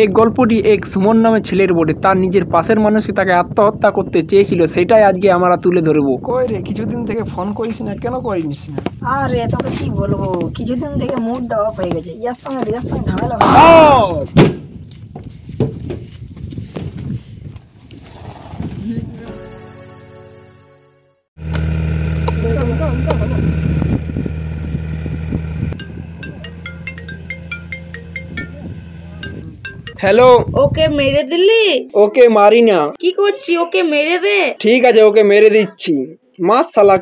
এই গল্পটি এক সুমন নামে ছেলের বটে। তার নিজের পাশের মানুষই তাকে আত্মহত্যা করতে চেয়েছিল, সেটাই আজকে আমরা তুলে ধরবো। কই রে, কিছুদিন থেকে ফোন করিস না কেন? করিস না আরে তোকে কি বলবো, কিছুদিন থেকে মুডটা অফ হয়ে গেছে। ইয়ার সঙ্গে রিয়াকশন ঝামেলা হয়। हेलो ओके मेरे दिल्ली ओके मारिना की कोची ओके मेरे दे ठीक है ओके मेरे दिच्छी माँ साला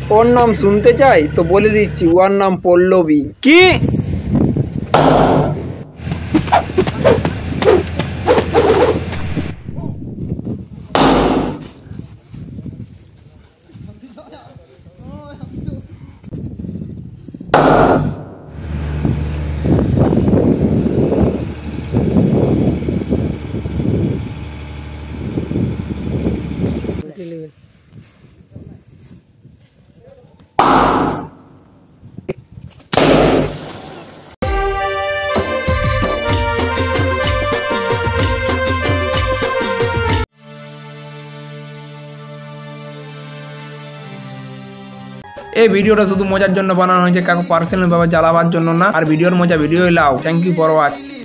की और नाम सुनते चाहे तो बोले दीची वन नाम पोल्लो भी की এই ভিডিওটা শুধু মজার জন্য বানানো হয়েছে, কাউকে পার্সোনাল ভাবে জ্বালাবার জন্য না। আর ভিডিওর মজা ভিডিওই লাও। Thank you for watch.